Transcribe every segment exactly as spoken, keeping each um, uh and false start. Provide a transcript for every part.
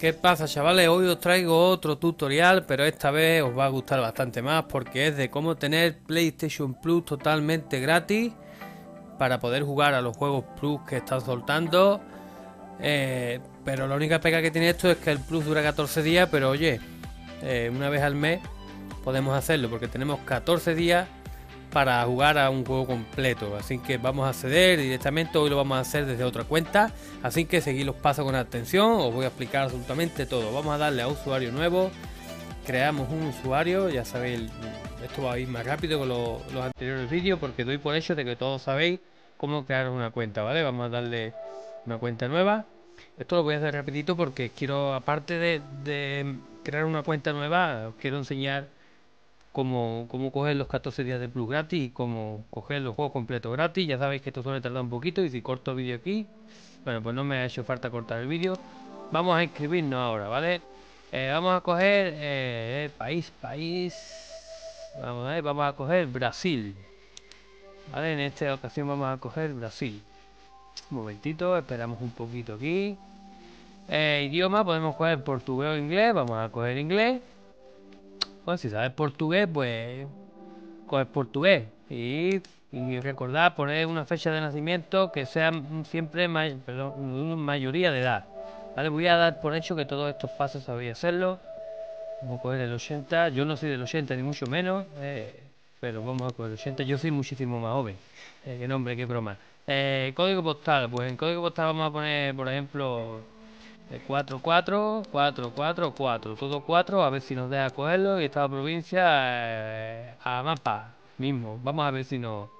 ¿Qué pasa, chavales? Hoy os traigo otro tutorial, pero esta vez os va a gustar bastante más porque es de cómo tener PlayStation Plus totalmente gratis para poder jugar a los juegos Plus que están soltando. Eh, pero la única pega que tiene esto es que el Plus dura catorce días, pero oye, eh, una vez al mes podemos hacerlo porque tenemos catorce días para jugar a un juego completo, así que vamos a acceder directamente. Hoy lo vamos a hacer desde otra cuenta, así que seguid los pasos con atención, os voy a explicar absolutamente todo. Vamos a darle a usuario nuevo, creamos un usuario. Ya sabéis, esto va a ir más rápido que lo, los anteriores vídeos porque doy por hecho de que todos sabéis cómo crear una cuenta, ¿vale? Vamos a darle una cuenta nueva. Esto lo voy a hacer rapidito porque quiero, aparte de, de crear una cuenta nueva, os quiero enseñar Cómo, cómo coger los catorce días de Plus gratis y cómo coger los juegos completos gratis. Ya sabéis que esto suele tardar un poquito y si corto vídeo aquí, bueno, pues no me ha hecho falta cortar el vídeo. Vamos a inscribirnos ahora, ¿vale? Eh, vamos a coger eh, país, país, vamos a ver, vamos a coger Brasil, ¿vale? En esta ocasión vamos a coger Brasil. Un momentito, esperamos un poquito aquí. Eh, idioma, podemos coger portugués o inglés, vamos a coger inglés. Bueno, si sabes portugués, pues coges portugués y, y recordad poner una fecha de nacimiento que sea siempre may, perdón, mayoría de edad, ¿vale? Voy a dar por hecho que todos estos pasos sabéis hacerlo. Vamos a coger el ochenta. Yo no soy del ochenta ni mucho menos, eh, pero vamos a coger el ochenta. Yo soy muchísimo más joven. Eh, qué nombre, qué broma. Eh, código postal, pues en código postal vamos a poner, por ejemplo, cuatro cuatro cuatro cuatro cuatro, todo cuatro, a ver si nos deja cogerlo. Y esta provincia, eh, a mapa mismo, vamos a ver si nos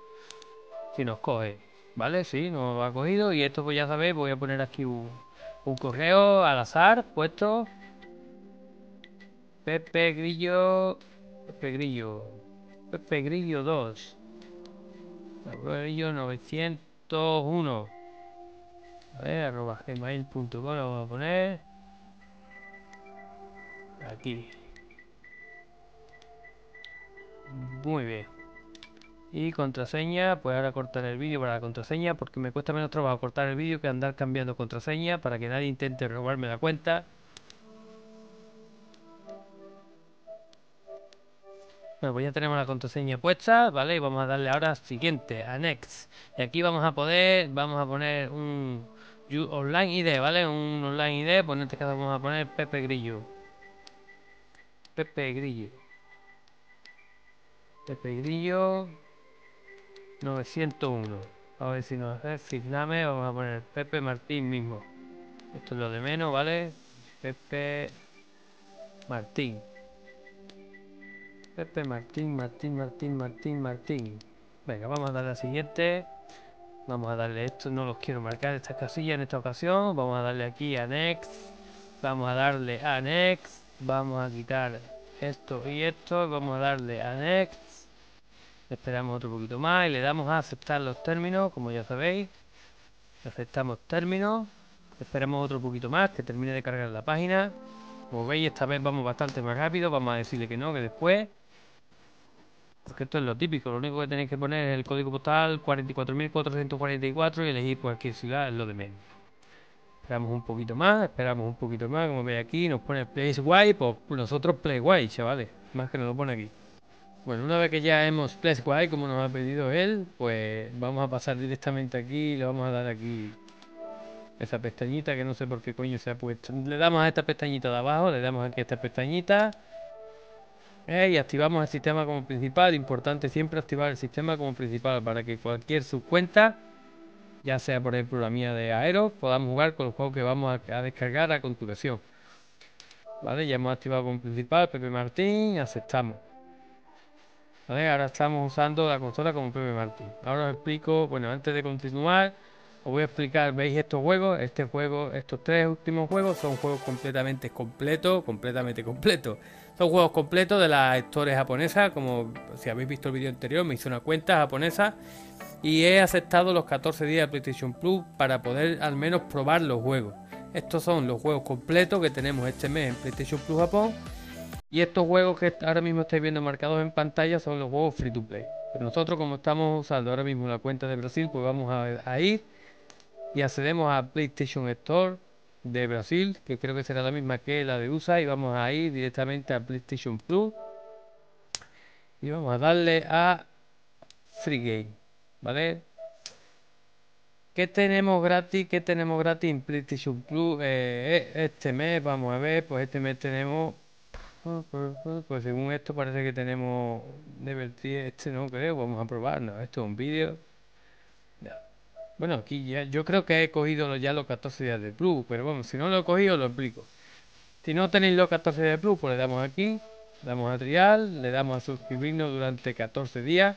si nos coge, vale. Si sí, nos ha cogido. Y esto, pues ya sabéis, voy a poner aquí un, un correo al azar puesto Pepe Grillo Pepe Grillo Pepe Grillo dos Grillo novecientos uno, a ver, arroba gmail punto com. Lo vamos a poner aquí. Muy bien. Y contraseña, pues ahora cortar el vídeo para la contraseña porque me cuesta menos trabajo cortar el vídeo que andar cambiando contraseña para que nadie intente robarme la cuenta. Bueno, pues ya tenemos la contraseña puesta, ¿vale? Y vamos a darle ahora siguiente, a next. Y aquí vamos a poder, vamos a poner un online I D, ¿vale? Un online I D, pues en este caso vamos a poner Pepe Grillo. Pepe Grillo. Pepe Grillo novecientos uno. A ver si nos hace signame, vamos a poner Pepe Martín mismo. Esto es lo de menos, ¿vale? Pepe Martín. Pepe Martín, Martín, Martín, Martín, Martín. Venga, vamos a darle a la siguiente. Vamos a darle esto, no los quiero marcar estas casillas en esta ocasión. Vamos a darle aquí a Next. Vamos a darle a Next. Vamos a quitar esto y esto. Vamos a darle a Next. Esperamos otro poquito más y le damos a aceptar los términos, como ya sabéis. Aceptamos términos. Esperamos otro poquito más que termine de cargar la página. Como veis, esta vez vamos bastante más rápido. Vamos a decirle que no, que después. Porque esto es lo típico, lo único que tenéis que poner es el código postal cuarenta y cuatro mil cuatrocientos cuarenta y cuatro y elegir cualquier ciudad, es lo de menos. Esperamos un poquito más, esperamos un poquito más, como veis aquí nos pone PlaySguay, pues nosotros PlaySguay, chavales, más que nos lo pone aquí. Bueno, una vez que ya hemos PlaySguay, como nos ha pedido él, pues vamos a pasar directamente aquí y le vamos a dar aquí esa pestañita que no sé por qué coño se ha puesto. Le damos a esta pestañita de abajo, le damos aquí a esta pestañita. Eh, y activamos el sistema como principal. Importante siempre activar el sistema como principal para que cualquier subcuenta, ya sea por ejemplo la mía de Aero, podamos jugar con los juegos que vamos a, a descargar a continuación. Vale, ya hemos activado como principal Pepe Martín, aceptamos. Vale, ahora estamos usando la consola como Pepe Martín. Ahora os explico, bueno, antes de continuar, os voy a explicar, veis estos juegos, este juego, estos tres últimos juegos son juegos completamente completos, completamente completos. Son juegos completos de la Store japonesa, como si habéis visto el vídeo anterior, me hice una cuenta japonesa y he aceptado los catorce días de PlayStation Plus para poder al menos probar los juegos. Estos son los juegos completos que tenemos este mes en PlayStation Plus Japón. Y estos juegos que ahora mismo estáis viendo marcados en pantalla son los juegos free to play. Pero nosotros, como estamos usando ahora mismo la cuenta de Brasil, pues vamos a, a ir y accedemos a PlayStation Store de Brasil, que creo que será la misma que la de U S A, y vamos a ir directamente a PlayStation Plus y vamos a darle a Free Game, ¿vale? ¿Qué tenemos gratis? ¿Qué tenemos gratis en PlayStation Plus eh, este mes? Vamos a ver, pues este mes tenemos, pues según esto parece que tenemos Deber diez, este no creo, vamos a probarnos, esto es un vídeo. Bueno, aquí ya, yo creo que he cogido ya los catorce días de Plus, pero bueno, si no lo he cogido lo explico. Si no tenéis los catorce días de Plus, pues le damos aquí, le damos a trial, le damos a suscribirnos durante catorce días.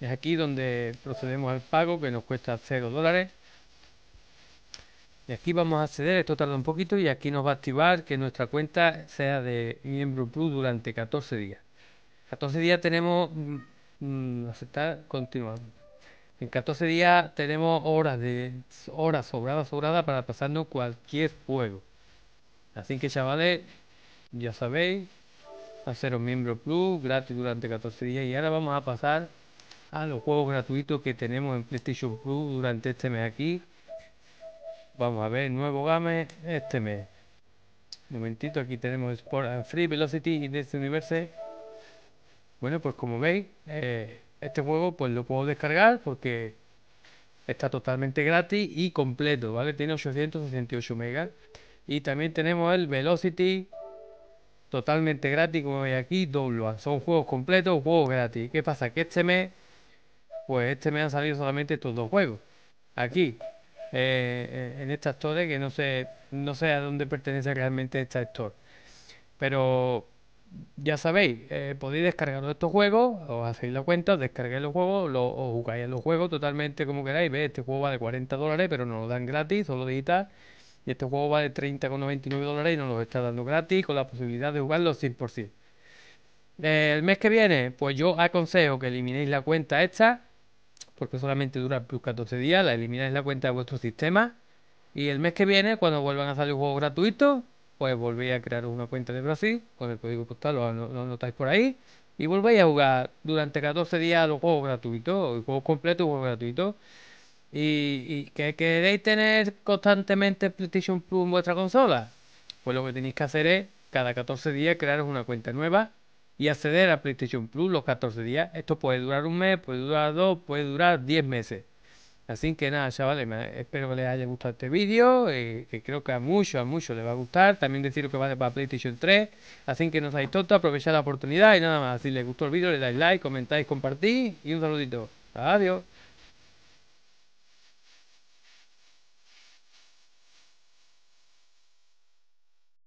Es aquí donde procedemos al pago, que nos cuesta cero dólares. Y aquí vamos a acceder, esto tarda un poquito, y aquí nos va a activar que nuestra cuenta sea de miembro Plus durante catorce días. catorce días tenemos... Mmm, aceptar, continuamos. En catorce días tenemos horas de horas sobradas, sobradas para pasarnos cualquier juego. Así que chavales, ya sabéis, haceros miembro Plus gratis durante catorce días. Y ahora vamos a pasar a los juegos gratuitos que tenemos en PlayStation Plus durante este mes aquí. Vamos a ver, nuevo game este mes. Un momentito, aquí tenemos Sport and Free, Velocity y Destiny Universe. Bueno, pues como veis... Eh, Este juego pues lo puedo descargar porque está totalmente gratis y completo, ¿vale? Tiene ochocientos sesenta y ocho megas. Y también tenemos el Velocity, totalmente gratis, como veis aquí, Double. Son juegos completos, juegos gratis. ¿Qué pasa? Que este mes, pues este mes han salido solamente estos dos juegos. Aquí, eh, en esta store, que no sé, no sé a dónde pertenece realmente esta store. Pero... ya sabéis, eh, podéis descargar estos juegos, os hacéis la cuenta, os descarguéis los juegos, lo, os jugáis a los juegos totalmente como queráis. ¿Ves? Este juego vale cuarenta dólares, pero nos lo dan gratis, solo digital. Y este juego vale treinta con noventa y nueve dólares y nos lo está dando gratis, con la posibilidad de jugarlo cien por cien. Eh, el mes que viene, pues yo aconsejo que eliminéis la cuenta esta, porque solamente dura plus catorce días, la elimináis la cuenta de vuestro sistema. Y el mes que viene, cuando vuelvan a salir juegos gratuitos, pues volvéis a crear una cuenta de Brasil con el código postal, lo, lo notáis por ahí, y volvéis a jugar durante catorce días los juegos gratuitos, juegos completos, juegos gratuitos. Y, y que queréis tener constantemente PlayStation Plus en vuestra consola, pues lo que tenéis que hacer es cada catorce días crearos una cuenta nueva y acceder a PlayStation Plus los catorce días. Esto puede durar un mes, puede durar dos, puede durar diez meses. Así que nada, chavales, espero que les haya gustado este vídeo, eh, que creo que a muchos, a muchos les va a gustar. También deciros que vale para PlayStation tres, así que no seáis tontos, aprovechad la oportunidad y nada más. Si les gustó el vídeo, le dais like, comentáis, compartís y un saludito. Adiós.